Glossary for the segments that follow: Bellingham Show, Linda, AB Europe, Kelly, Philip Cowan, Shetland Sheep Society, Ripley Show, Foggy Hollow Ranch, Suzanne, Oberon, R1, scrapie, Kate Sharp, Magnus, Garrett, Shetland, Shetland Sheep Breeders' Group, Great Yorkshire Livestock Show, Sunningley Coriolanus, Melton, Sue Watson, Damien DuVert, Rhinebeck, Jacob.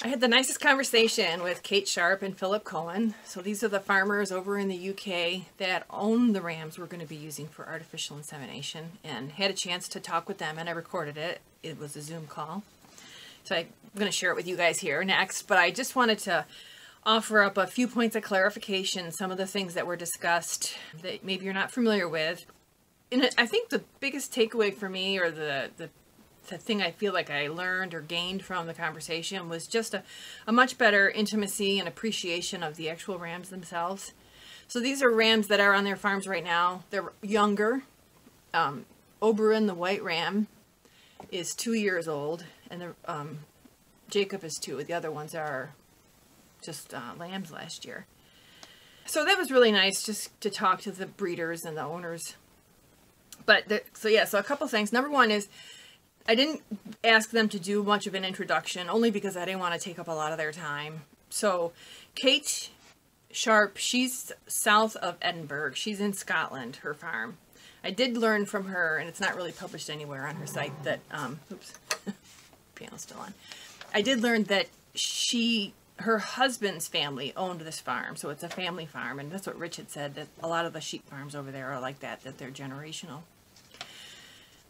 I had the nicest conversation with Kate Sharp and Philip Cowan. So these are the farmers over in the UK that own the rams we're going to be using for artificial insemination, and had a chance to talk with them, and I recorded it. It was a Zoom call. So I'm going to share it with you guys here next, but I just wanted to offer up a few points of clarification, some of the things that were discussed that maybe you're not familiar with. And I think the biggest takeaway for me, or the thing I feel like I learned or gained from the conversation, was just a much better intimacy and appreciation of the actual rams themselves. So these are rams that are on their farms right now. They're younger. Oberon, the white ram, is 2 years old, and the Jacob is 2. The other ones are just lambs last year. So that was really nice, just to talk to the breeders and the owners. But so a couple things. Number one is, I didn't ask them to do much of an introduction, only because I didn't want to take up a lot of their time. So Kate Sharp, she's south of Edinburgh. She's in Scotland, her farm. I did learn from her, and it's not really published anywhere on her site, that, oops, piano's still on. I did learn that her husband's family owned this farm, so it's a family farm, and that's what Rich had said, that a lot of the sheep farms over there are like that, that they're generational.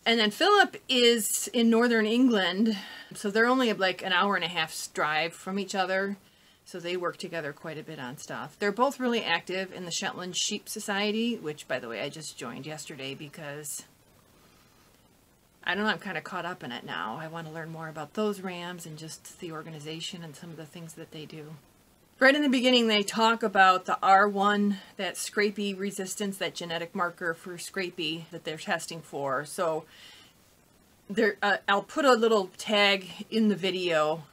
And then Philip is in northern England, so they're only like an hour and a half's drive from each other, so they work together quite a bit on stuff. They're both really active in the Shetland Sheep Society, which, by the way, I just joined yesterday because, I don't know, I'm kind of caught up in it now. I want to learn more about those rams and just the organization and some of the things that they do. Right in the beginning, they talk about the R1, that scrapie resistance, that genetic marker for scrapie that they're testing for. So there, I'll put a little tag in the video,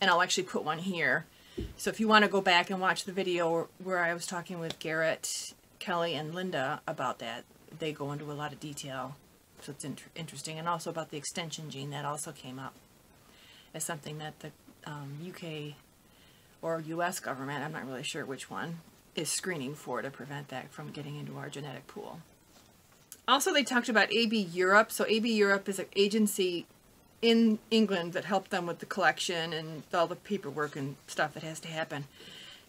and I'll actually put one here. So if you want to go back and watch the video where I was talking with Garrett, Kelly, and Linda about that, they go into a lot of detail. So it's interesting. And also about the extension gene, that also came up as something that the UK or U.S. government, I'm not really sure which one, is screening for to prevent that from getting into our genetic pool. Also, they talked about AB Europe. So AB Europe is an agency in England that helped them with the collection and all the paperwork and stuff that has to happen.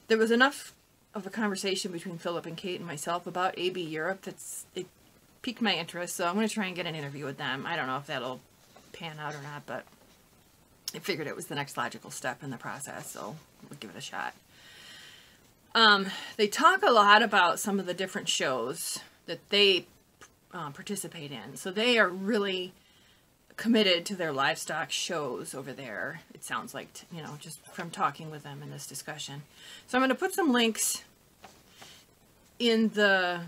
There was enough of a conversation between Philip and Kate and myself about AB Europe it piqued my interest, so I'm going to try and get an interview with them. I don't know if that'll pan out or not, but I figured it was the next logical step in the process, so we'll give it a shot. They talk a lot about some of the different shows that they participate in. So they are really committed to their livestock shows over there, it sounds like, you know, just from talking with them in this discussion. So I'm going to put some links in the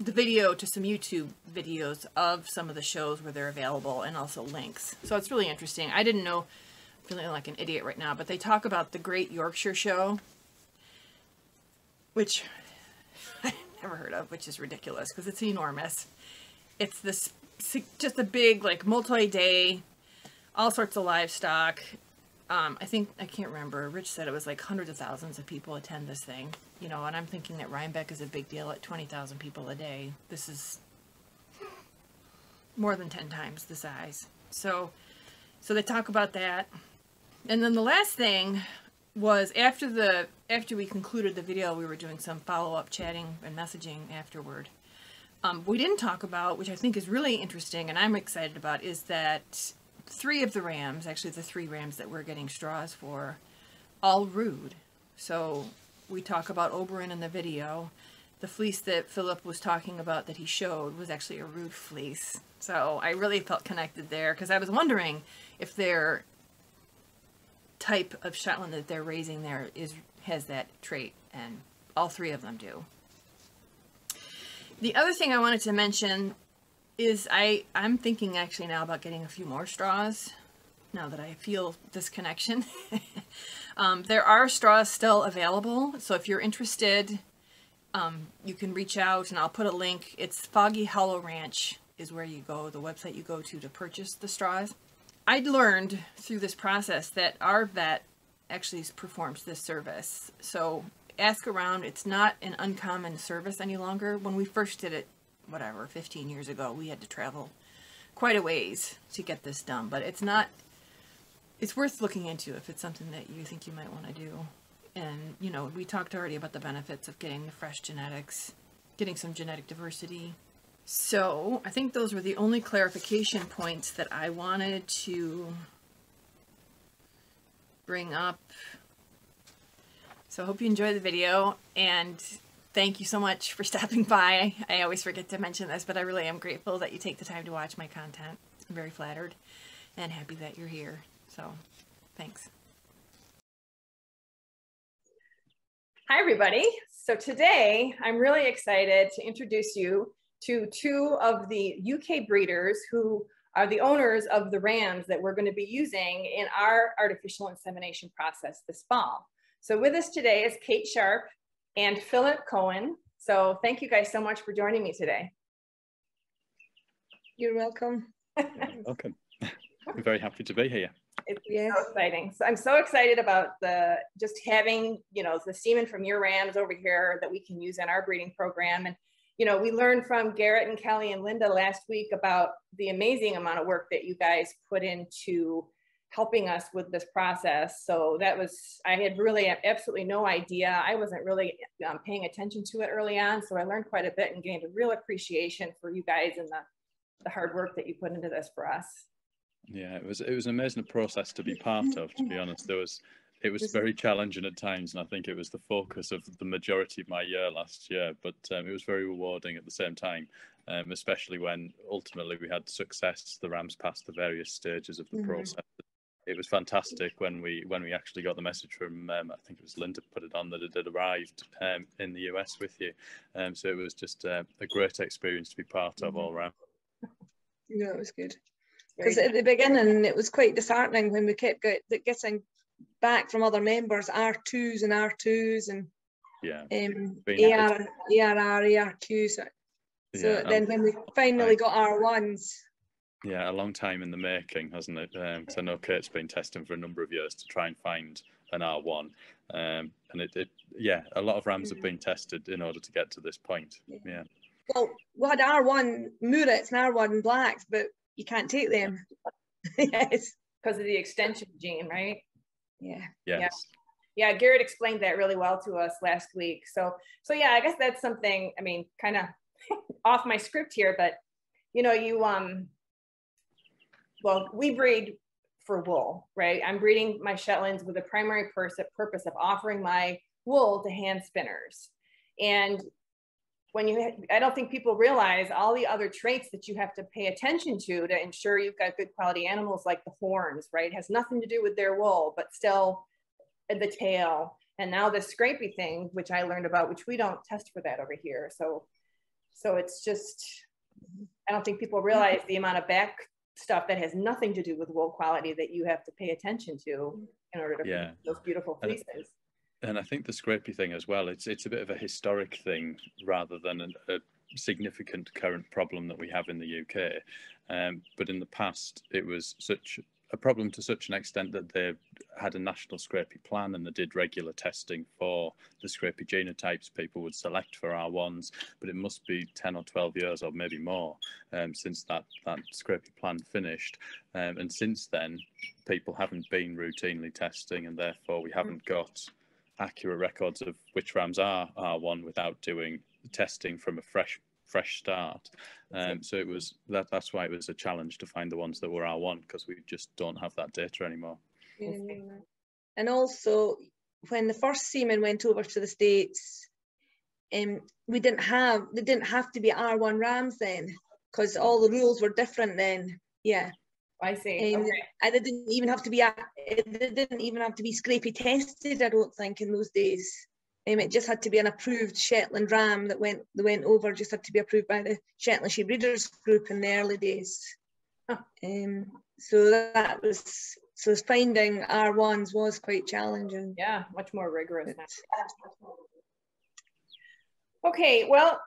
video to some YouTube videos of some of the shows where they're available, and also links. So it's really interesting. I didn't know, I'm feeling like an idiot right now, but they talk about the Great Yorkshire Show, which I've never heard of, which is ridiculous because it's enormous. It's this just a big, like, multi-day, all sorts of livestock. I can't remember, Rich said it was like hundreds of thousands of people attend this thing, you know, and I'm thinking that Rhinebeck is a big deal at 20,000 people a day. This is more than 10 times the size. So they talk about that. And then the last thing was, after we concluded the video, we were doing some follow-up chatting and messaging afterward. We didn't talk about, which I think is really interesting and I'm excited about, is that the three rams that we're getting straws for, all rood. So we talk about Oberon in the video. The fleece that Philip was talking about that he showed was actually a rood fleece. So I really felt connected there, because I was wondering if their type of Shetland that they're raising there has that trait, and all three of them do. The other thing I wanted to mention is I'm thinking actually now about getting a few more straws, now that I feel this connection. There are straws still available, so if you're interested, you can reach out, and I'll put a link. It's Foggy Hollow Ranch is where you go, the website you go to purchase the straws. I'd learned through this process that our vet actually performs this service, so ask around. It's not an uncommon service any longer. When we first did it, whatever, 15 years ago, we had to travel quite a ways to get this done, but it's not it's worth looking into if it's something that you think you might want to do. And, you know, we talked already about the benefits of getting the fresh genetics, getting some genetic diversity. So I think those were the only clarification points that I wanted to bring up. So I hope you enjoyed the video, and thank you so much for stopping by. I always forget to mention this, but I really am grateful that you take the time to watch my content. I'm very flattered and happy that you're here. So thanks. Hi, everybody. So today I'm really excited to introduce you to two of the UK breeders who are the owners of the rams that we're going to be using in our artificial insemination process this fall. So with us today is Kate Sharp and Philip Cowan. So thank you guys so much for joining me today. You're welcome. Welcome. I'm very happy to be here. It's so exciting. So I'm so excited about just having, you know, the semen from your rams over here that we can use in our breeding program. And, you know, we learned from Garrett and Kelly and Linda last week about the amazing amount of work that you guys put into helping us with this process. So that was, I had really absolutely no idea. I wasn't really paying attention to it early on. So I learned quite a bit and gained a real appreciation for you guys and the hard work that you put into this for us. Yeah, it was an amazing process to be part of, to be honest. It was very challenging at times, and I think it was the focus of the majority of my year last year, but it was very rewarding at the same time, especially when ultimately we had success. The rams passed the various stages of the process. It was fantastic when we actually got the message from, I think it was Linda put it on, that it had arrived in the US with you. So it was just a great experience to be part of all around. Yeah, it was good. Because at the beginning it was quite disheartening when we kept getting back from other members R2s and yeah, AR, ERQs. So then when we finally got R1s. Yeah, a long time in the making, hasn't it? Because I know Kate's been testing for a number of years to try and find an R1. And yeah, a lot of rams have been tested in order to get to this point. Yeah. Well, we had R1 Murets and R1 Blacks, but you can't take them. Yes, because of the extension gene, right? Yeah. Yes. Yeah. Yeah, Garrett explained that really well to us last week. So yeah, I guess that's something, I mean, kind of off my script here, but you know, you well, we breed for wool, right? I'm breeding my Shetlands with a primary purpose of offering my wool to hand spinners. And when I don't think people realize all the other traits that you have to pay attention to ensure you've got good quality animals, like the horns, right? It has nothing to do with their wool, but still the tail. And now the scrapey thing, which I learned about, which we don't test for that over here. So it's just, I don't think people realize the amount of back stuff that has nothing to do with wool quality that you have to pay attention to in order to produce those beautiful fleeces. And I think the scrapey thing as well, it's a bit of a historic thing rather than a significant current problem that we have in the UK. But in the past, it was such a problem to such an extent that they had a national scrapey plan and they did regular testing for the scrapey genotypes people would select for R1s, but it must be 10 or 12 years or maybe more since that scrapey plan finished. And since then, people haven't been routinely testing, and therefore we haven't got accurate records of which rams are R1 without doing testing from a fresh start. So it was that's why it was a challenge to find the ones that were R1, because we just don't have that data anymore. And also, when the first semen went over to the States, they didn't have to be R1 rams then, because all the rules were different then. Yeah. I see. And it didn't even have to be scrapey tested, I don't think, in those days. It just had to be an approved Shetland ram that went over. Just had to be approved by the Shetland Sheep Breeders' Group in the early days. Huh. So finding R1s was quite challenging. Yeah, much more rigorous. Okay, well.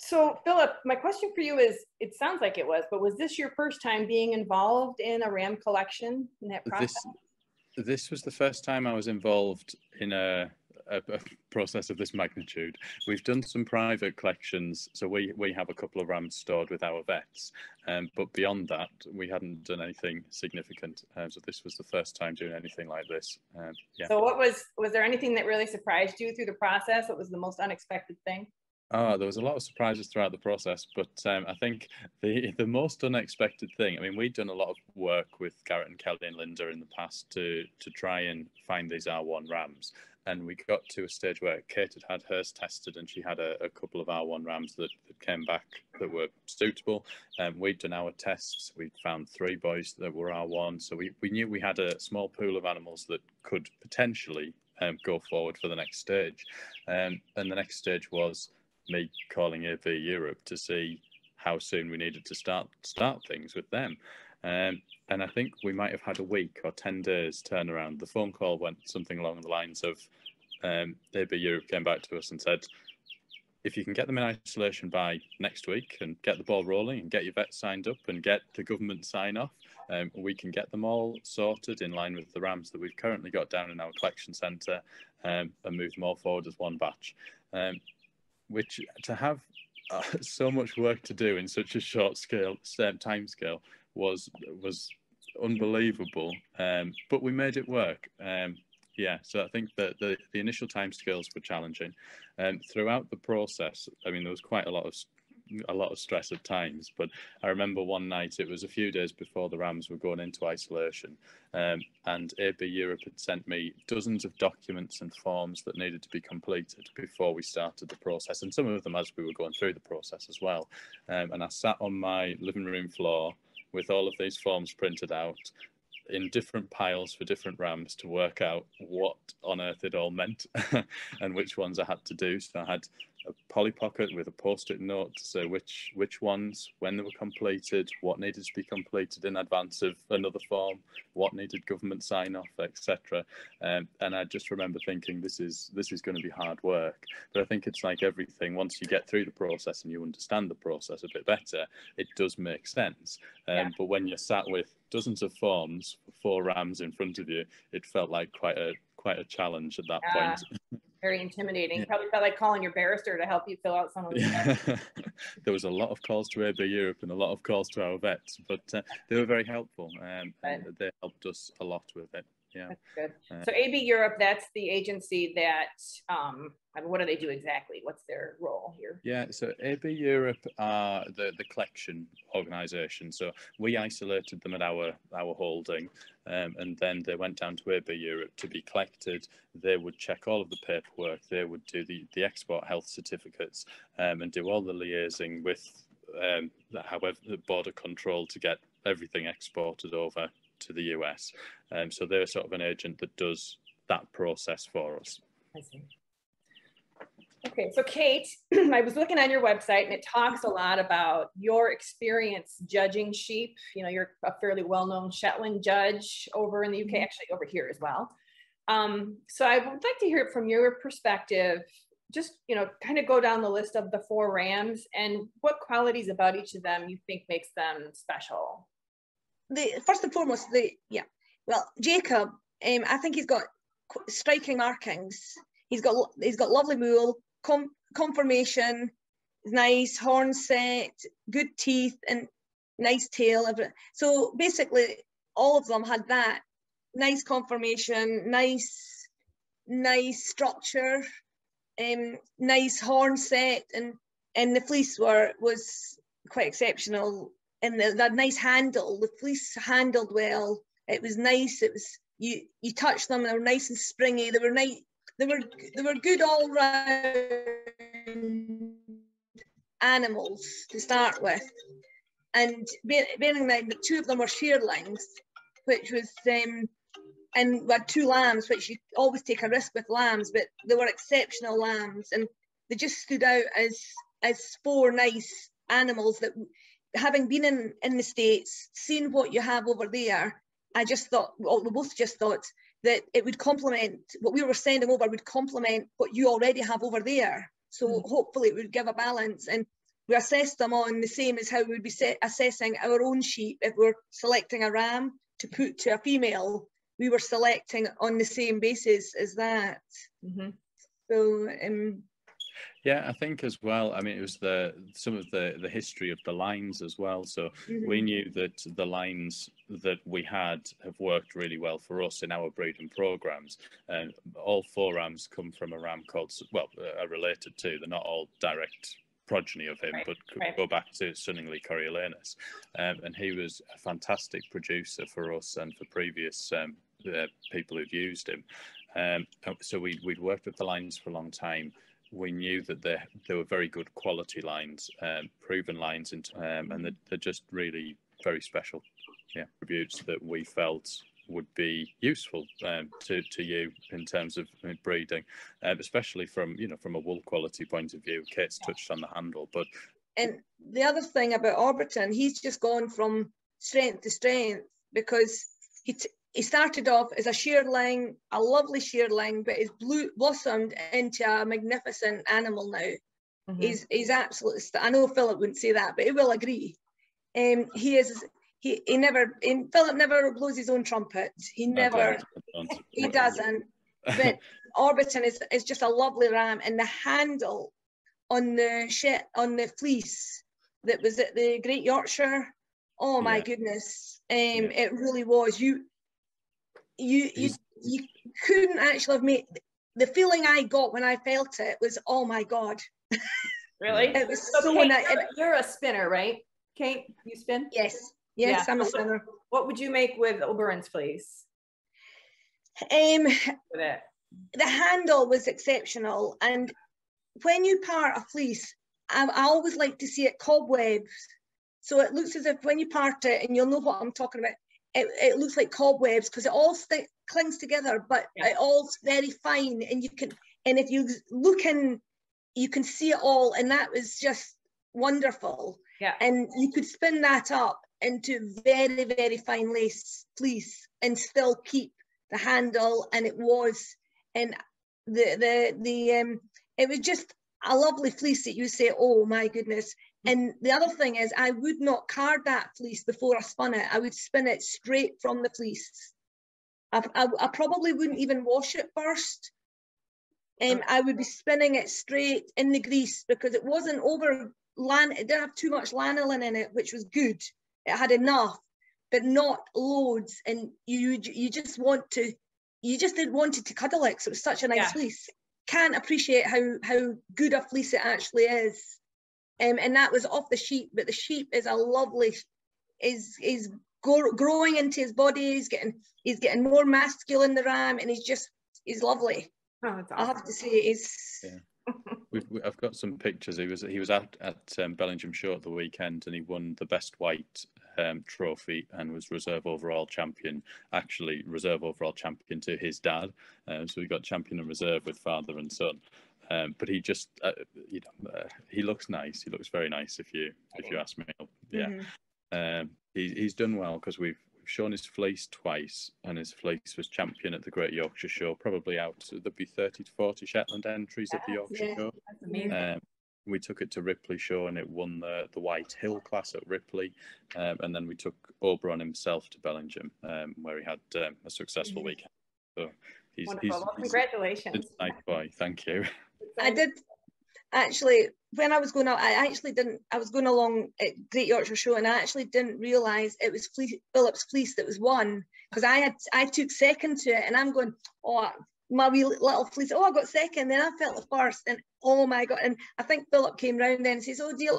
So Philip, my question for you is, it sounds like it was, but was this your first time being involved in a ram collection in that process? This was the first time I was involved in a process of this magnitude. We've done some private collections, so we have a couple of rams stored with our vets, but beyond that we hadn't done anything significant, so this was the first time doing anything like this. So was there anything that really surprised you through the process? What was the most unexpected thing? Oh, there was a lot of surprises throughout the process, but I think the most unexpected thing, I mean, we'd done a lot of work with Garrett and Kelly and Linda in the past to try and find these R1 rams. And we got to a stage where Kate had hers tested, and she had a couple of R1 rams that came back that were suitable. We'd done our tests. We'd found 3 boys that were R1. So we knew we had a small pool of animals that could potentially go forward for the next stage. And the next stage was me calling AB Europe to see how soon we needed to start things with them. And I think we might have had a week or 10 days turnaround. The phone call went something along the lines of, AB Europe came back to us and said, if you can get them in isolation by next week and get the ball rolling and get your vet signed up and get the government sign off, we can get them all sorted in line with the rams that we've currently got down in our collection centre, and move them all forward as one batch. Which to have so much work to do in such a short scale, time scale, was unbelievable, but we made it work. Yeah, so I think that the initial time scales were challenging, and throughout the process, I mean, there was quite a lot of stress at times, but I remember one night, it was a few days before the rams were going into isolation, and AB Europe had sent me dozens of documents and forms that needed to be completed before we started the process, and some of them as we were going through the process as well. And I sat on my living room floor with all of these forms printed out in different piles for different rams to work out what on earth it all meant and which ones I had to do. So I had a Polly Pocket with a post-it note to say which ones, when they were completed, what needed to be completed in advance of another form, what needed government sign-off, etc. And I just remember thinking, this is going to be hard work. But I think it's like everything, once you get through the process and you understand the process a bit better, it does make sense. But when you're sat with dozens of forms, 4 rams in front of you, it felt like quite a challenge at that point. Very intimidating. Yeah. Probably felt like calling your barrister to help you fill out some of the stuff. There was a lot of calls to AB Europe and a lot of calls to our vets, but they were very helpful, and they helped us a lot with it. Yeah, that's good. So AB Europe, that's the agency that, I mean, what do they do exactly? What's their role here? Yeah, so AB Europe are the collection organisation. So we isolated them at our holding, and then they went down to AB Europe to be collected. They would check all of the paperwork. They would do the export health certificates, and do all the liaising with however the border control to get everything exported over to the US. So they're sort of an agent that does that process for us. I see. Okay, so Kate, I was looking on your website and it talks a lot about your experience judging sheep. You know, you're a fairly well-known Shetland judge over in the UK, actually over here as well. So I would like to hear it from your perspective, just, you know, kind of go down the list of the 4 rams and what qualities about each of them you think makes them special. First and foremost, Jacob, I think he's got striking markings. He's got lovely wool, conformation, nice horn set, good teeth, and nice tail. So basically, all of them had that nice conformation, nice structure, nice horn set, and the fleece was quite exceptional. And that nice handle, the fleece handled well. It was nice. It was you touched them; they were nice and springy. They were nice. They were good all round animals to start with. And bearing in mind that 2 of them were shearlings, which was and we had 2 lambs, which you always take a risk with lambs, but they were exceptional lambs, and they just stood out as 4 nice animals that, having been in the States, seen what you have over there, I just thought, well, we both just thought that it would complement, what we were sending over would complement what you already have over there. So hopefully it would give a balance. And we assessed them on the same as how we would be assessing our own sheep. If we're selecting a ram to put to a female, we were selecting on the same basis as that. Mm-hmm. So yeah, I think as well, I mean, it was some of the history of the lines as well. So we knew that the lines that we had have worked really well for us in our breeding programs. And all four rams come from a ram called, well, are related to, they're not all direct progeny of him, but could go back to Sunningley Coriolanus. And he was a fantastic producer for us and for previous people who've used him. So we'd worked with the lines for a long time. We knew that they were very good quality lines, proven lines, and they're just really very special attributes that we felt would be useful to you in terms of breeding, especially from a wool quality point of view. Kate's touched on the handle, but and the other thing about Oberton, he's just gone from strength to strength, because he started off as a shearling, a lovely shearling, but he's blossomed into a magnificent animal now. He's absolutely, I know Philip wouldn't say that, but he will agree. Philip never blows his own trumpet. He doesn't. But Oberton is just a lovely ram, and the handle on the fleece that was at the Great Yorkshire. Oh my goodness! It really was. You couldn't actually have made the feeling I got when I felt it was, oh my god. Really? It was so Kate, nice. You're a spinner, right? Kate, you spin? Yes. Yes, yeah. I'm a spinner. What would you make with Oberon's fleece? The handle was exceptional, and when you part a fleece, I always like to see it cobwebs. So it looks as if when you part it, and you'll know what I'm talking about, it looks like cobwebs, because it all clings together, but it all's very fine, and if you look in, you can see it all, and that was just wonderful. Yeah. And you could spin that up into very, very fine lace fleece and still keep the handle, and it was just a lovely fleece that you say, oh my goodness. And the other thing is, I would not card that fleece before I spun it. I would spin it straight from the fleece. I probably wouldn't even wash it first. I would be spinning it straight in the grease, because it wasn't it didn't have too much lanolin in it, which was good. It had enough, but not loads. And you just wanted to cuddle it, so it was such a nice fleece. Can't appreciate how good a fleece it actually is. And that was off the sheep, but the sheep is a lovely, is growing into his body. He's getting more masculine, the ram, and he's lovely. Oh, that's awesome. I have to say, I've got some pictures. He was at Bellingham Show at the weekend, and he won the best white trophy and was reserve overall champion to his dad. So we got champion and reserve with father and son. But he just, he looks nice. He looks very nice, if you ask me. Yeah, he's done well, because we've shown his fleece twice, and his fleece was champion at the Great Yorkshire Show. Probably out, there'd be 30 to 40 Shetland entries at the Yorkshire Show. That's amazing. We took it to Ripley Show, and it won the White Hill class at Ripley, and then we took Oberon himself to Bellingham, where he had a successful weekend. So well, congratulations! Nice boy, thank you. I did actually, when I was going out, I was going along at Great Yorkshire Show, and I actually didn't realise it was Philip's fleece that was won, because I took second to it, and I'm going, oh, my wee little fleece, oh, I got second, then I felt the first, and oh my god. And I think Philip came round then and says, oh dear,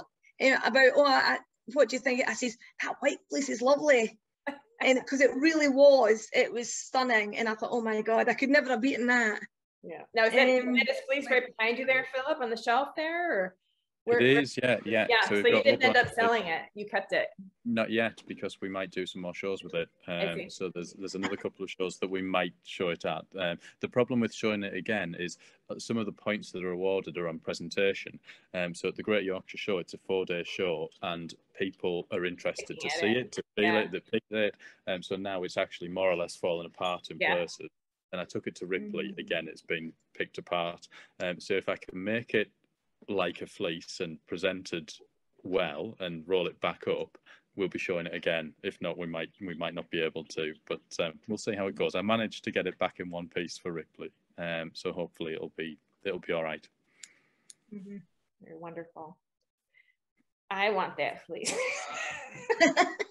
what do you think? I says, that white fleece is lovely. And because it was stunning, and I thought, oh my god, I could never have beaten that. Yeah. Now, is that his fleece right behind you there, Philip, on the shelf there? Or it is, yeah. Yeah, so you didn't end up selling it. You kept it. Not yet, because we might do some more shows with it. So there's another couple of shows that we might show it at. The problem with showing it again is some of the points that are awarded are on presentation. So at the Great Yorkshire Show, it's a 4-day show, and people are interested to see it, to feel it, to pick it. So now it's actually more or less fallen apart in places. And I took it to Ripley. Again, it's been picked apart. So if I can make it like a fleece and presented well and roll it back up, we'll be showing it again. If not, we might not be able to, but we'll see how it goes. I managed to get it back in one piece for Ripley, so hopefully it'll be it'll be all right. Mm-hmm. You're wonderful. I want that, please.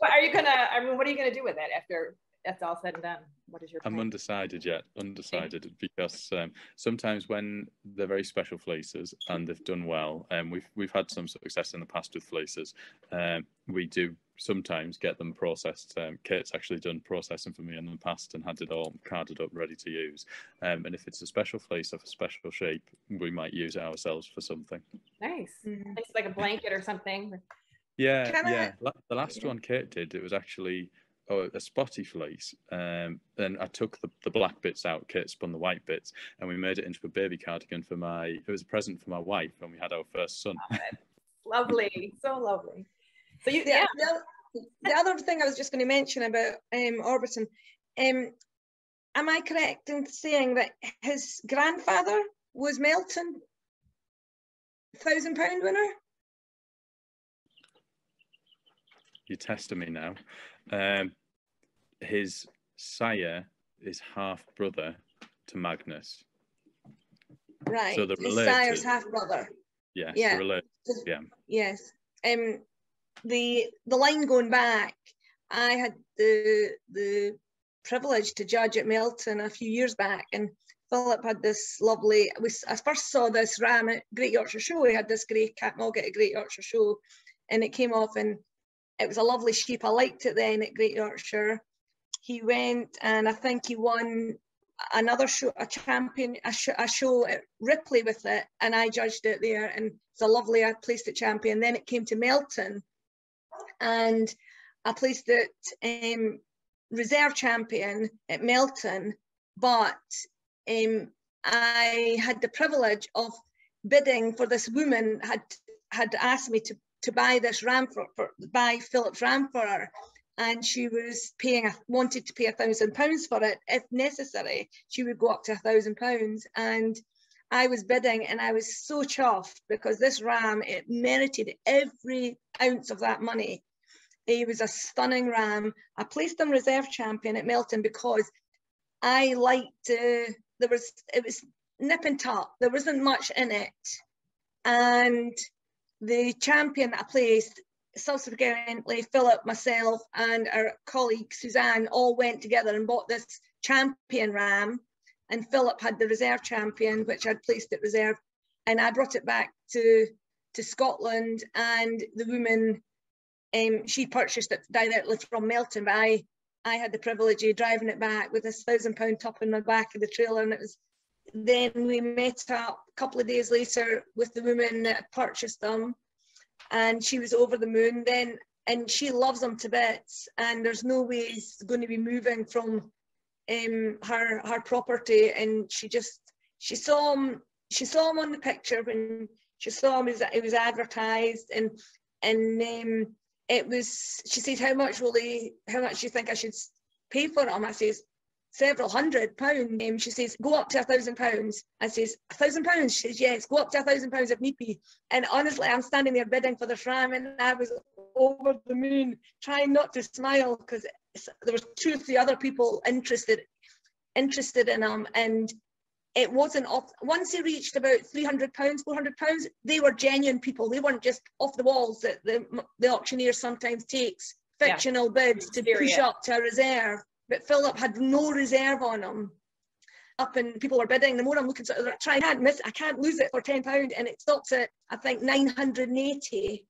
Are you gonna? I mean, what are you gonna do with it after that's all said and done? What is your plan? I'm undecided yet. Undecided, because sometimes when they're very special fleeces and they've done well, and we've had some success in the past with fleeces, we do sometimes get them processed. Kate's actually done processing for me in the past and had it all carded up, ready to use. And if it's a special fleece of a special shape, we might use it ourselves for something. Nice. Mm-hmm. It's like a blanket or something. Yeah, the last one Kate did, it was actually a spotty fleece. And I took the black bits out, Kate spun the white bits, and we made it into a baby cardigan for it was a present for my wife when we had our first son. Love it. Lovely, so lovely. So you, the other thing I was just going to mention about Oberon, am I correct in saying that his grandfather was Melton, £1,000 winner? You're testing me now. His sire is half brother to Magnus. Right. So the sire's half brother. Yes. Yeah. They're related. Yeah. Yes. The line going back, I had the privilege to judge at Melton a few years back, and Philip had this lovely, I first saw this ram at Great Yorkshire Show. He had this grey cat mullet at Great Yorkshire Show, and it came off, and it was a lovely sheep. I liked it then at Great Yorkshire. He went, and I think he won another show, a show at Ripley with it, and I judged it there, and it's a lovely, I placed it champion. Then it came to Melton, and I placed it reserve champion at Melton, but I had the privilege of bidding for this woman had asked me to buy this ram buy Philip's ram for her, and she was wanted to pay £1,000 for it. If necessary, she would go up to £1,000, and I was bidding, and I was so chuffed because this ram, it merited every ounce of that money. He was a stunning ram. I placed him reserve champion at Melton because I liked, it was nip and tuck, there wasn't much in it. And the champion that I placed, subsequently Philip, myself and our colleague Suzanne all went together and bought this champion ram, and Philip had the reserve champion, which I'd placed at reserve, and I brought it back to Scotland, and the woman, she purchased it directly from Melton, but I had the privilege of driving it back with this £1,000 top in my back of the trailer. And it was, then we met up a couple of days later with the woman that had purchased them, and she was over the moon then, and she loves them to bits, and there's no way he's going to be moving from her property. And she saw him on the picture when she saw him, it was advertised, and it was, she said, how much do you think I should pay for him? I says, several £100. She says, go up to £1,000. I says, £1,000? She says, yes, go up to £1,000 if need be. And honestly, I'm standing there bidding for the ram, and I was over the moon, trying not to smile, because there was 2 or 3 other people interested in them. And it wasn't off. Once they reached about £300, £400, they were genuine people. They weren't just off the walls that the auctioneer sometimes takes fictional bids to push up to a reserve. But Philip had no reserve on him. Up and people were bidding. The more I'm looking, so I can't miss it. I can't lose it for £10, and it stops at, I think, 950.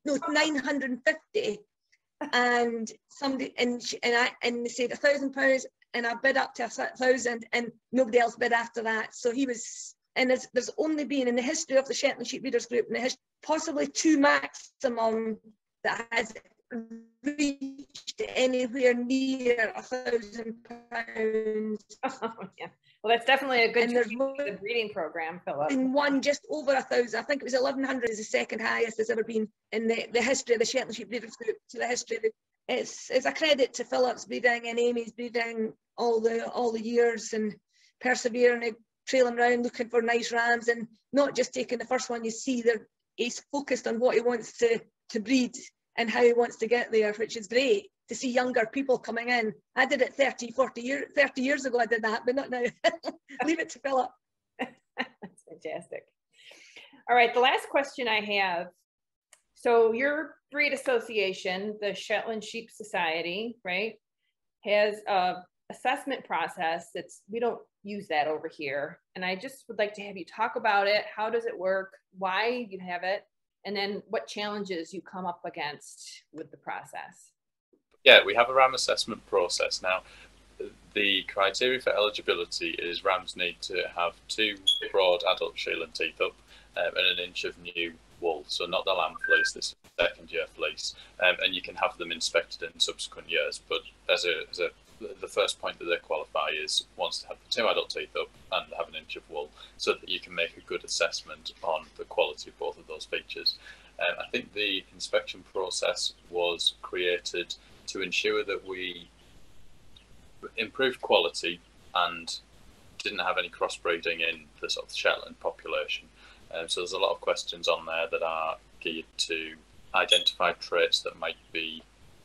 And somebody and they said £1,000, and I bid up to £1,000, and nobody else bid after that. So he was, and there's only been in the history of the Shetland Sheep Breeders' Group, in the history, possibly 2 maximum that has reached anywhere near £1,000. Oh, yeah. Well, that's definitely a good breeding program, Philip. And one just over 1,000. I think it was 1,100 is the second highest there's ever been in the history of the Shetland Sheep Breeders' Group. To the history of it's a credit to Philip's breeding and Amy's breeding all the years, and persevering and trailing around looking for nice rams, and not just taking the first one you see. He's focused on what he wants to breed and how he wants to get there, which is great to see younger people coming in. I did it 30 years ago, I did that, but not now. Leave it to Philip. Fantastic. All right, the last question I have. So your breed association, the Shetland Sheep Society, right, has a assessment process. It's, we don't use that over here. And I just would like to have you talk about it. How does it work? Why you have it? And then what challenges you come up against with the process? Yeah, we have a RAM assessment process. Now, the criteria for eligibility is rams need to have 2 broad adult Shetland teeth up and 1 inch of new wool, so not the lamb fleece, this is the 2nd year fleece, and you can have them inspected in subsequent years, but the first point that they qualify is once they have the 2 adult teeth up and have 1 inch of wool, so that you can make a good assessment on the quality of both of those features. I think the inspection process was created to ensure that we improved quality and didn't have any crossbreeding in the sort of Shetland population. So there's a lot of questions on there that are geared to identify traits that might be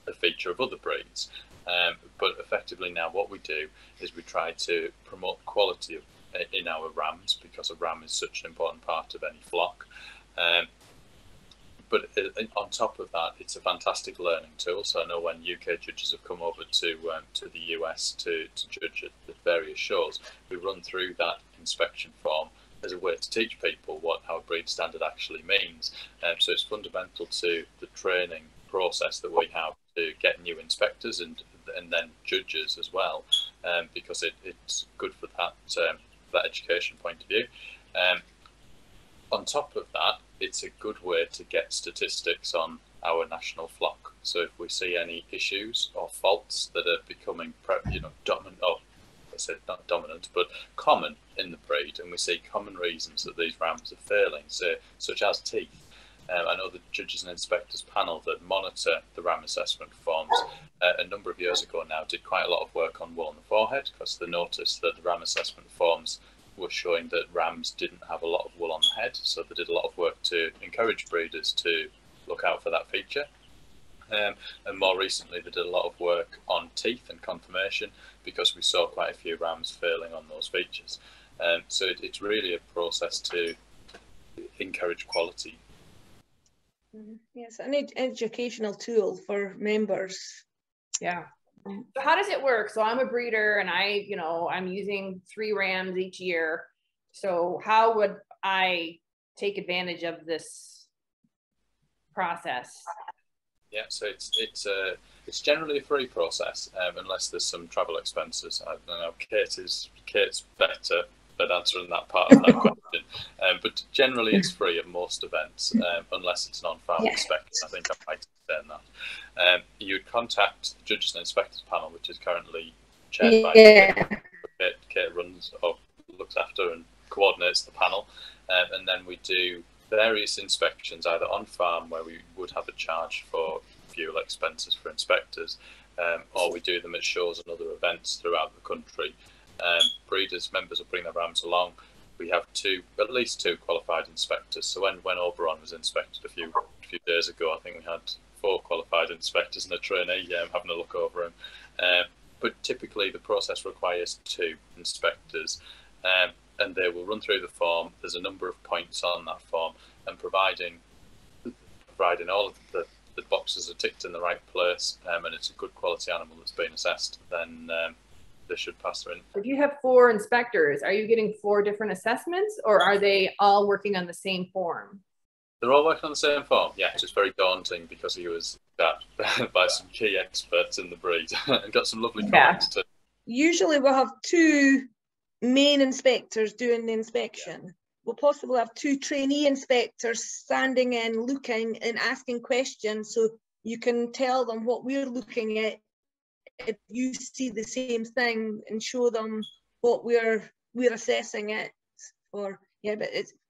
a feature of other breeds. But effectively now what we do is we try to promote quality in our rams, because a ram is such an important part of any flock. But on top of that, it's a fantastic learning tool. So I know when UK judges have come over to the US to judge at the various shows, we run through that inspection form as a way to teach people what our breed standard actually means. So it's fundamental to the training process that we have to get new inspectors and then judges as well, because it's good for that, that education point of view. On top of that, it's a good way to get statistics on our national flock. So if we see any issues or faults that are becoming, dominant, or I said not dominant, but common in the breed, and we see common reasons that these rams are failing, so, such as teeth. I know the judges and inspectors panel that monitor the ram assessment forms a number of years ago now did quite a lot of work on wool on the forehead, because they noticed that the ram assessment forms was showing that rams didn't have a lot of wool on the head, so they did a lot of work to encourage breeders to look out for that feature. And more recently they did a lot of work on teeth and conformation, because we saw quite a few rams failing on those features. So it's really a process to encourage quality. Yes, an educational tool for members. Yeah. So how does it work? So I'm a breeder and I, I'm using 3 rams each year. So how would I take advantage of this process? Yeah, so it's generally a free process, unless there's some travel expenses. I don't know, Kate's better at answering that part of that question. But generally it's free at most events, unless it's non-farm inspected. I think I might explain that. You'd contact the Judges and Inspectors panel, which is currently chaired by Kate runs or looks after and coordinates the panel, and then we do various inspections either on farm, where we would have a charge for fuel expenses for inspectors, or we do them at shows and other events throughout the country. Breeders, members will bring their rams along. We have at least two qualified inspectors. So when Oberon was inspected a few days ago, I think we had 4 qualified inspectors and a trainee having a look over him. But typically the process requires 2 inspectors, and they will run through the form. There's a number of points on that form, and providing all of the boxes are ticked in the right place, and it's a good quality animal that's been assessed, then they should pass through. If you have 4 inspectors, are you getting 4 different assessments, or are they all working on the same form? They're all working on the same form, yeah. It's very daunting, because he was backed by some key experts in the breed and got some lovely comments too. Usually we'll have 2 main inspectors doing the inspection. Yeah. We'll possibly have 2 trainee inspectors standing in, looking and asking questions, so you can tell them what we're looking at if you see the same thing, and show them what we're assessing it for. Yeah, but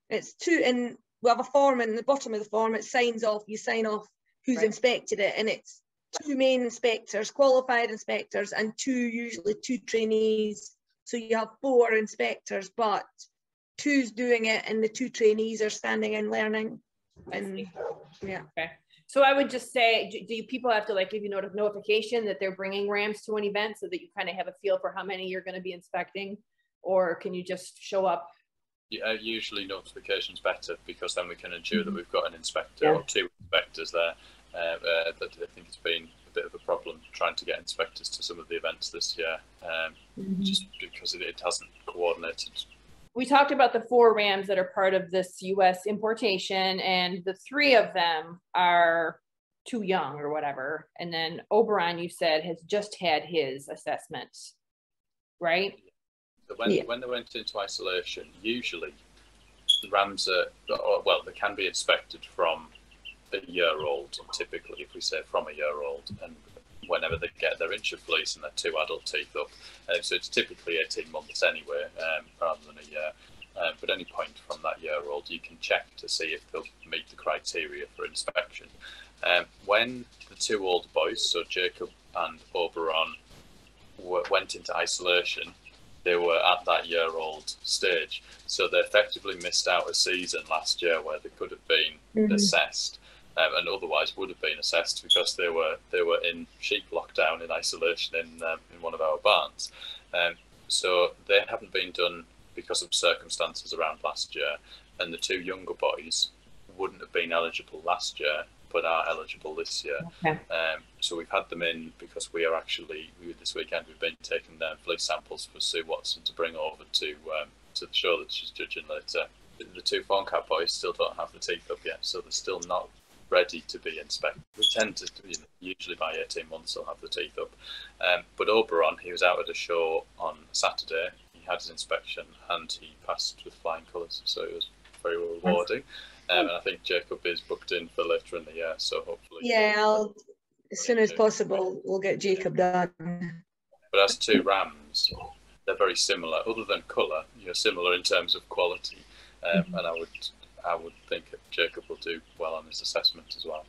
it's 2 in. We have a form, and the bottom of the form, it signs off, you sign off who's inspected it, and it's 2 main inspectors, qualified inspectors, and 2 trainees. So you have 4 inspectors, but 2's doing it and the 2 trainees are standing and learning. And yeah. Okay. So I would just say, do people have to give you notification that they're bringing rams to an event, so that you kind of have a feel for how many you're going to be inspecting, or can you just show up? usually notifications better, because then we can ensure that we've got an inspector or two inspectors there. That I think it's been a bit of a problem trying to get inspectors to some of the events this year, just because it hasn't coordinated. We talked about the 4 rams that are part of this U.S. importation, and the 3 of them are too young or whatever. And then Oberon, you said, has just had his assessment, right? So when they went into isolation, usually the rams are, well, they can be inspected from a year-old, typically, if we say from a year-old, and whenever they get their inch of fleece and their 2 adult teeth up, so it's typically 18 months anyway, rather than a year, but any point from that year-old you can check to see if they'll meet the criteria for inspection. When the 2 old boys, so Jacob and Oberon, went into isolation, they were at that year-old stage, so they effectively missed out a season last year where they could have been assessed. And otherwise would have been assessed, because they were in sheep lockdown in isolation in one of our barns, so they haven't been done because of circumstances around last year, and the 2 younger boys wouldn't have been eligible last year but are eligible this year. So we've had them in because we are actually, this weekend we've been taking their fleece samples for Sue Watson to bring over to the show that she's judging later. The 2 fawn cat boys still don't have the teeth up yet, so they're still not ready to be inspected. We tend to, usually by 18 months they'll have the teeth up, but Oberon, he was out at a show on Saturday, he had his inspection and he passed with flying colours, so it was very rewarding. And I think Jacob is booked in for later in the year, so hopefully I'll, as soon as possible we'll get Jacob done. But as 2 rams, they're very similar other than colour, similar in terms of quality, and I would think Jacob will do well on his assessment as well.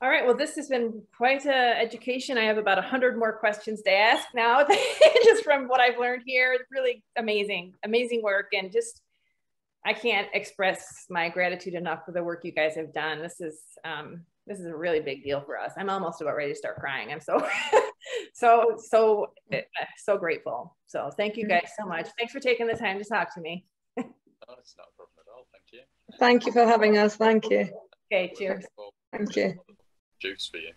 All right, well, this has been quite an education. I have about 100 more questions to ask now, just from what I've learned here. It's really amazing, amazing work. And just, I can't express my gratitude enough for the work you guys have done. This is a really big deal for us. I'm almost about ready to start crying. I'm so, so grateful. So thank you guys so much. Thanks for taking the time to talk to me. No, it's not a problem at all. Thank you. Thank you for having us. Thank you. Okay, cheers. Thank you. Juice for you.